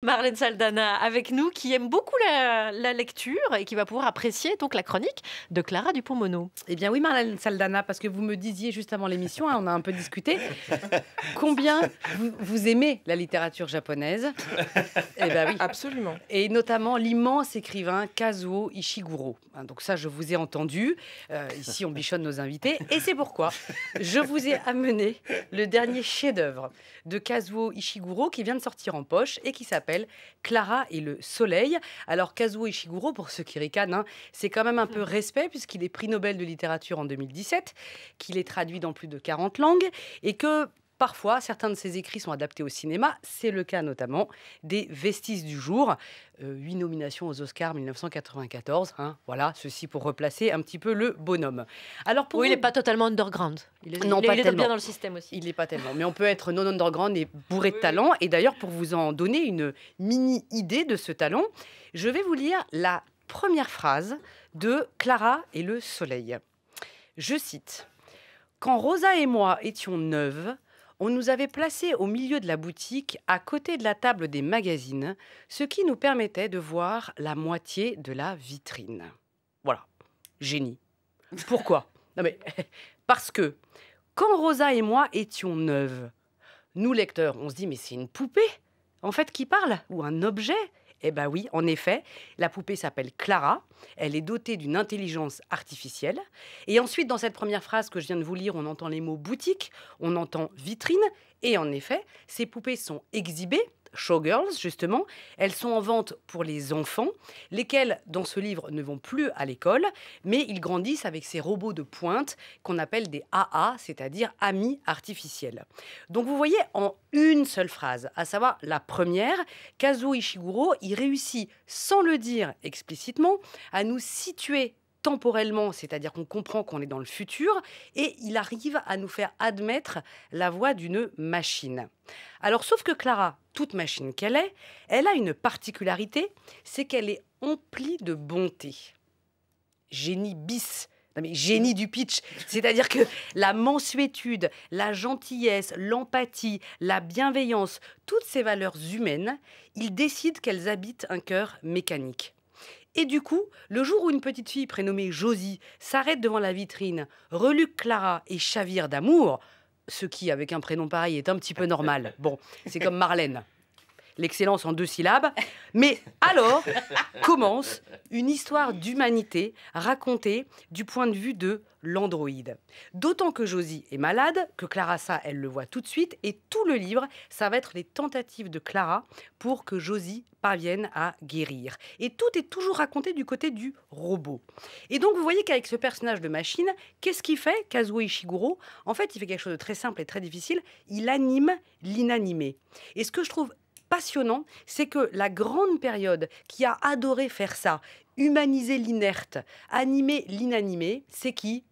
Marlène Saldana avec nous, qui aime beaucoup la lecture et qui va pouvoir apprécier donc la chronique de Clara Dupont-Monod. Eh bien oui, Marlène Saldana, parce que vous me disiez juste avant l'émission, on a un peu discuté, combien vous aimez la littérature japonaise. Eh bien oui, absolument. Et notamment l'immense écrivain Kazuo Ishiguro. Donc ça, je vous ai entendu. Ici, on bichonne nos invités. Et c'est pourquoi je vous ai amené le dernier chef-d'œuvre de Kazuo Ishiguro qui vient de sortir en poche et qui s'appelle Klara et le soleil. Alors Kazuo Ishiguro, pour ceux qui ricanent, c'est quand même un peu respect puisqu'il est prix Nobel de littérature en 2017, qu'il est traduit dans plus de 40 langues et que parfois certains de ses écrits sont adaptés au cinéma. C'est le cas notamment des Vestiges du jour, 8 nominations aux Oscars 1994. Voilà, ceci pour replacer un petit peu le bonhomme. Alors pour vous, il n'est pas totalement underground. Il est bien dans le système aussi. Il n'est pas tellement. Mais on peut être non underground et bourré de talent. Et d'ailleurs, pour vous en donner une mini idée de ce talent, je vais vous lire la première phrase de Klara et le soleil. Je cite : quand Rosa et moi étions neuves, on nous avait placés au milieu de la boutique, à côté de la table des magazines, ce qui nous permettait de voir la moitié de la vitrine. Voilà, génie. Pourquoi? Non mais, parce que quand Rosa et moi étions neuves, nous lecteurs, on se dit mais c'est une poupée en fait qui parle, ou un objet. Eh bien oui, en effet, la poupée s'appelle Klara, elle est dotée d'une intelligence artificielle. Et ensuite, dans cette première phrase que je viens de vous lire, on entend les mots boutique, on entend vitrine. Et en effet, ces poupées sont exhibées, showgirls justement. Elles sont en vente pour les enfants, lesquels, dans ce livre, ne vont plus à l'école, mais ils grandissent avec ces robots de pointe qu'on appelle des AA, c'est-à-dire amis artificiels. Donc vous voyez, en une seule phrase, à savoir la première, Kazuo Ishiguro, il réussit, sans le dire explicitement, à nous situer temporellement, c'est-à-dire qu'on comprend qu'on est dans le futur, et il arrive à nous faire admettre la voix d'une machine. Alors, sauf que Klara, toute machine qu'elle est, elle a une particularité, c'est qu'elle est emplie de bonté. Génie bis. Non mais génie du pitch, c'est-à-dire que la mansuétude, la gentillesse, l'empathie, la bienveillance, toutes ces valeurs humaines, il décide qu'elles habitent un cœur mécanique. Et du coup, le jour où une petite fille prénommée Josie s'arrête devant la vitrine, reluque Klara et chavire d'amour, ce qui, avec un prénom pareil, est un petit peu normal. Bon, c'est comme Marlène, l'excellence en 2 syllabes. Mais alors commence une histoire d'humanité racontée du point de vue de l'androïde. D'autant que Josie est malade, que Klara, ça, elle le voit tout de suite. Et tout le livre, ça va être les tentatives de Klara pour que Josie parvienne à guérir. Et tout est toujours raconté du côté du robot. Et donc, vous voyez qu'avec ce personnage de machine, qu'est-ce qu'il fait, Kazuo Ishiguro? En fait, il fait quelque chose de très simple et très difficile. Il anime l'inanimé. Et ce que je trouve passionnant, c'est que la grande période qui a adoré faire ça, humaniser l'inerte, animer l'inanimé, c'est qui?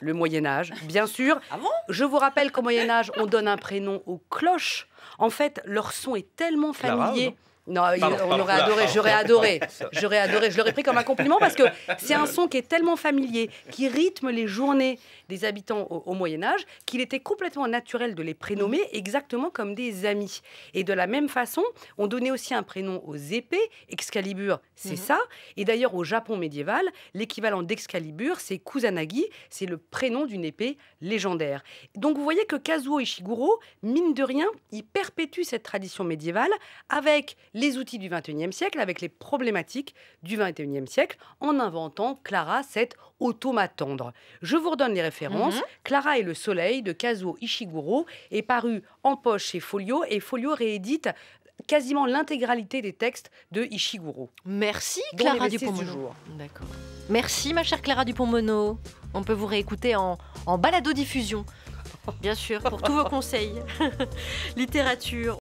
Le Moyen-Âge, bien sûr. Ah bon? Je vous rappelle qu'au Moyen-Âge, on donne un prénom aux cloches. En fait, leur son est tellement familier. Non, on aurait adoré, j'aurais adoré, j'aurais adoré, je l'aurais pris comme un compliment parce que c'est un son qui est tellement familier, qui rythme les journées des habitants au Moyen-Âge, qu'il était complètement naturel de les prénommer exactement comme des amis. Et de la même façon, on donnait aussi un prénom aux épées, Excalibur, c'est ça. Et d'ailleurs, au Japon médiéval, l'équivalent d'Excalibur, c'est Kusanagi, c'est le prénom d'une épée légendaire. Donc vous voyez que Kazuo Ishiguro, mine de rien, il perpétue cette tradition médiévale avec les outils du XXIe siècle, avec les problématiques du XXIe siècle, en inventant Klara, cette automatandre. Je vous redonne les références. Klara et le soleil de Kazuo Ishiguro est paru en poche chez Folio, et Folio réédite quasiment l'intégralité des textes de Ishiguro. Merci Clara Dupont-Monod. D'accord. Merci ma chère Clara Dupont-Monod. On peut vous réécouter en balado-diffusion, bien sûr, pour tous vos conseils. Littérature.